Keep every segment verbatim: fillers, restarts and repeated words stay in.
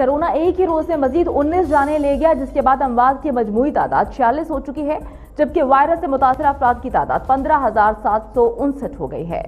Corona एक ही रोज में मजीद उन्नीस जाने ले गया, जिसके बाद अमवात की मजमूई तादाद छियालीस हो चुकी है, जबकि वायरस से मुतासर अफराद की तादाद पंद्रह हजार सात सौ उनसठ हो गई है।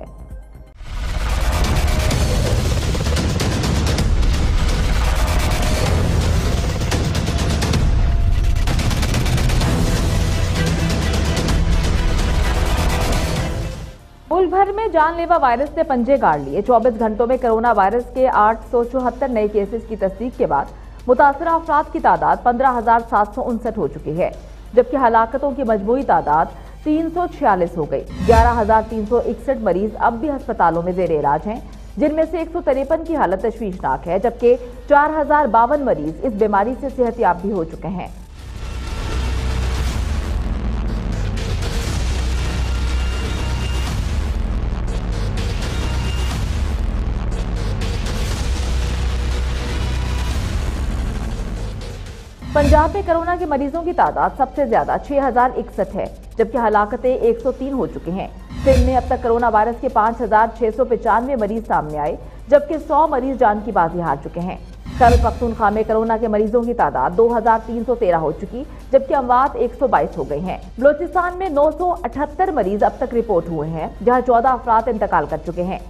मुल्क भर में जानलेवा वायरस ने पंजे गाड़ लिए। चौबीस घंटों में कोरोना वायरस के आठ सौ चौहत्तर नए केसेस की तस्दीक के बाद मुतासरा अफराद की तादाद पंद्रह हजार सात सौ उनसठ हो चुकी है, जबकि हलाकतों की मजमूई तादाद तीन सौ छियालीस हो गई। ग्यारह हजार तीन सौ इकसठ मरीज अब भी अस्पतालों में जेर इलाज हैं, जिनमें से एक सौ तिरपन की हालत तशवीशनाक है, जबकि चार हजार बावन मरीज इस बीमारी से सेहतयाब भी हो चुके हैं। पंजाब में कोरोना के मरीजों की तादाद सबसे ज्यादा छह हजार इकसठ है, जबकि हलाकतें एक सौ तीन हो चुकी हैं। सिंध में अब तक कोरोना वायरस के पाँच हजार छह सौ पचानवे मरीज सामने आए, जबकि सौ मरीज जान की बाजी हार चुके हैं। खैबर पख्तूनख्वा में कोरोना के मरीजों की तादाद दो हजार तीन सौ तेरह हो चुकी, जबकि अमवात एक सौ बाईस हो गई हैं। बलोचिस्तान में नौ सौ अठहत्तर मरीज अब तक रिपोर्ट हुए हैं, जहाँ चौदह अफराद इंतकाल कर चुके हैं।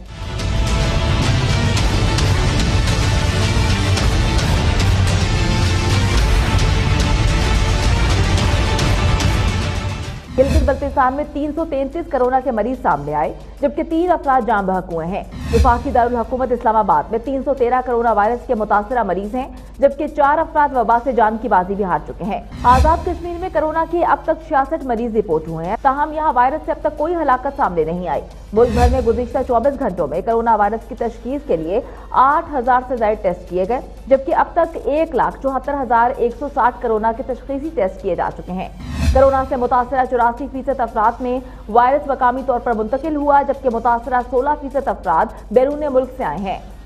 गिलगित बल्तिस्तान में तीन सौ तैंतीस कोरोना के मरीज सामने आए, जबकि तीन अफराद जान बहक हुए हैं। वफाकी दारुल हुकूमत इस्लामाबाद में तीन सौ तेरह कोरोना वायरस के मुतासरा मरीज हैं, जबकि चार अफराद वबा से जान की बाजी भी हार चुके हैं। आजाद कश्मीर में कोरोना के अब तक छियासठ मरीज रिपोर्ट हुए हैं, ताहम यहाँ वायरस से अब तक कोई हलाकत सामने नहीं आई। मुल्क भर में गुज़िश्ता चौबीस घंटों में कोरोना वायरस की तशखीस के लिए आठ हजार से ज्यादा टेस्ट किए गए, जबकि अब तक एक लाख चौहत्तर हजार एक सौ साठ कोरोना के तशखीसी टेस्ट किए जा चुके हैं। कोरोना से मुतासरा चौरासी फीसद अफराद में वायरस मकामी तौर पर मुंतकिल हुआ, जबकि मुतासरा सोलह फीसद अफराद बैरून मुल्क से आए हैं।